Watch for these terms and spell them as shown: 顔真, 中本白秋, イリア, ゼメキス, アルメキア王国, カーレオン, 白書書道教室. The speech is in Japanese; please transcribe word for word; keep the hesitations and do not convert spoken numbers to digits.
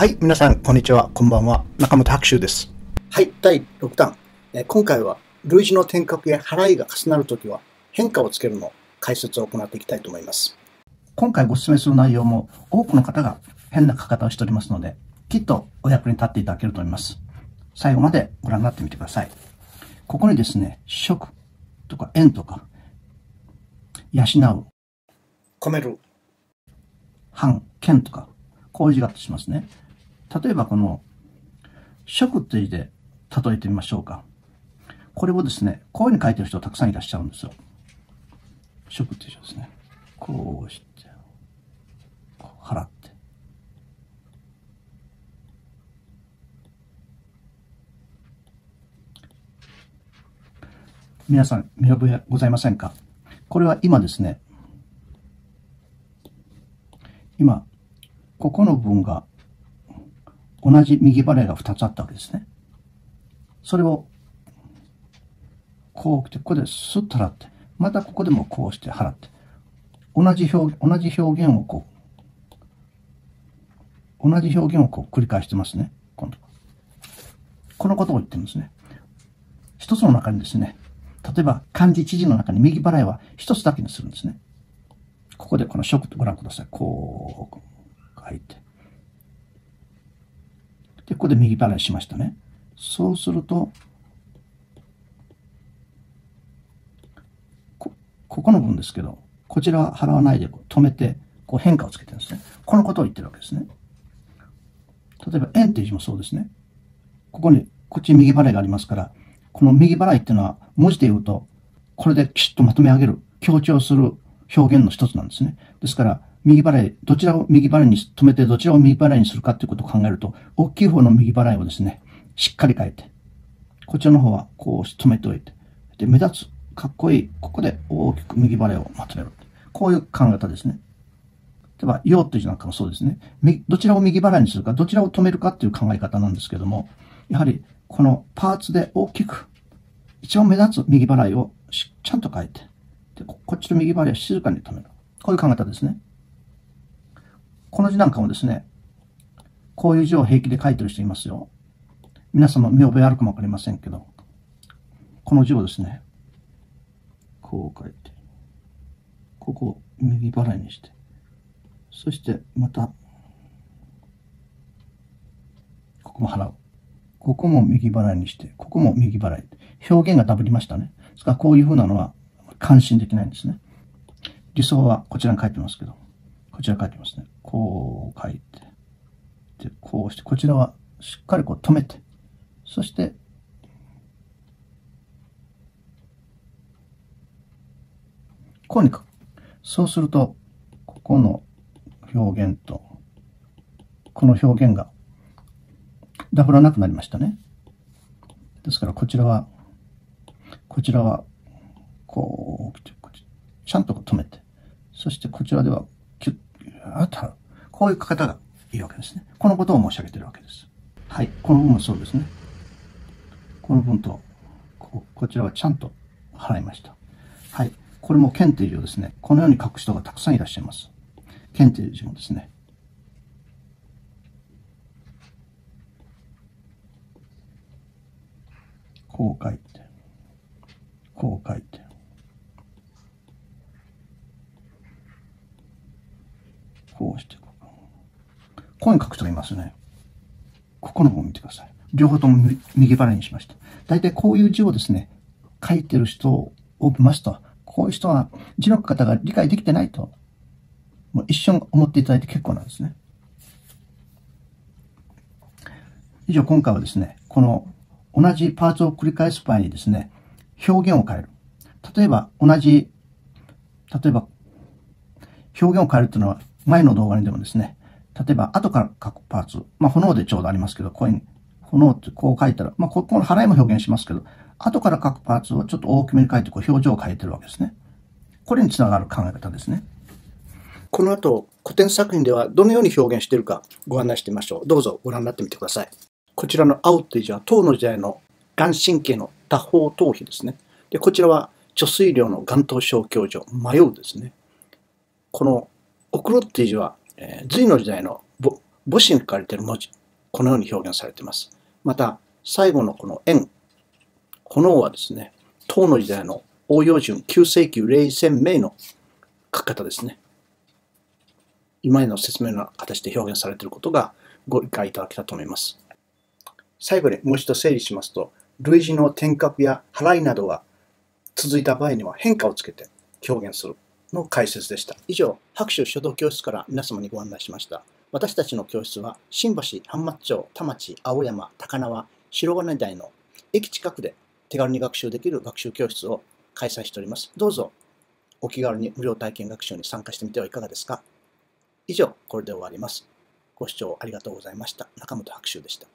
はい、皆さん、こんにちは、こんばんは。中本白秋です。はい、だいろくだん。えー、今回は、類似の転角や払いが重なるときは、変化をつけるの解説を行っていきたいと思います。今回ご説明する内容も、多くの方が変な書き方をしておりますので、きっとお役に立っていただけると思います。最後までご覧になってみてください。ここにですね、食とか縁とか、養う、込める、半、剣とか、こういう字があったとしますね。例えばこの、食という字で例えてみましょうか。これをですね、こういうふうに書いてる人たくさんいらっしゃるんですよ。食という字ですね。こうして、こう払って。皆さん、見覚えございませんか？これは今ですね、今、ここの部分が、同じ右払いがふたつあったわけですね。それを、こう来て、ここでスッと払って、またここでもこうして払って、同じ表、同じ表現をこう、同じ表現をこう繰り返してますね。今度。このことを言ってるんですね。一つの中にですね、例えば漢字一字の中に右払いは一つだけにするんですね。ここでこの食とご覧ください。こう、書いて。で、ここで右払いしましたね。そうすると、こ、ここの部分ですけど、こちらは払わないで止めて、こう変化をつけてるんですね。このことを言ってるわけですね。例えば、円っていう字もそうですね。ここに、こっちに右払いがありますから、この右払いっていうのは、文字で言うと、これできちっとまとめ上げる、強調する表現の一つなんですね。ですから、右払い、どちらを右払いに止めて、どちらを右払いにするかということを考えると、大きい方の右払いをですね、しっかり書いて、こちらの方はこう止めておいて、で、目立つ、かっこいい、ここで大きく右払いをまとめる。こういう考え方ですね。例えば、用という字なんかもそうですね。どちらを右払いにするか、どちらを止めるかという考え方なんですけども、やはり、このパーツで大きく、一番目立つ右払いをちゃんと書いて、で、こっちの右払いを静かに止める。こういう考え方ですね。この字なんかもですね、こういう字を平気で書いてる人いますよ。皆様見覚えあるかもわかりませんけど、この字をですね、こう書いて、ここを右払いにして、そしてまた、ここも払う。ここも右払いにして、ここも右払い。表現がダブりましたね。ですからこういう風なのは感心できないんですね。理想はこちらに書いてますけど、こちら書いてますね。こう書いて、で、こうして、こちらはしっかりこう止めて、そして、こうに書く。そうすると、ここの表現と、この表現がダブらなくなりましたね。ですから、こちらは、こちらは、こう、ちゃんと止めて、そしてこちらでは、キュッこういう書き方がいいわけですね。このことを申し上げているわけです。はい。この部分もそうですね。この部分と、こ, こちらはちゃんと払いました。はい。これも剣という字をですね、このように書く人がたくさんいらっしゃいます。剣という字もですね、こう書いて、こう書いて、こうして、ここに書く人がいますね。ここの方を見てください。両方とも右払いにしました。大体こういう字をですね、書いてる人を見ますと、こういう人は字の書き方が理解できてないと、もう一瞬思っていただいて結構なんですね。以上、今回はですね、この同じパーツを繰り返す場合にですね、表現を変える。例えば同じ、例えば表現を変えるというのは、前の動画にでもですね、例えば後から書くパーツ、まあ、炎でちょうどありますけど、こういうに、炎ってこう書いたら、まあ、ここの払いも表現しますけど、後から書くパーツをちょっと大きめに書いて、こう表情を変えてるわけですね。これにつながる考え方ですね。この後、古典作品ではどのように表現しているかご案内してみましょう。どうぞご覧になってみてください。こちらの青っていう字は、唐の時代の顔真の多方頭皮ですね。で、こちらは貯水量の顔頭小教場、迷うですね。この、送るっていう字は、隋の時代の母子に書かれている文字、このように表現されています。また、最後のこの円、この王はですね、唐の時代の応用順きゅうせいき黎鮮明の書き方ですね。今への説明の形で表現されていることがご理解いただけたと思います。最後にもう一度整理しますと、類似の転換や払いなどが続いた場合には変化をつけて表現するの解説でした。以上、白書書道教室から皆様にご案内しました。私たちの教室は、新橋、浜松町、田町、青山、高輪、白金台の駅近くで手軽に学習できる学習教室を開催しております。どうぞお気軽に無料体験学習に参加してみてはいかがですか。以上、これで終わります。ご視聴ありがとうございました。中本白秋でした。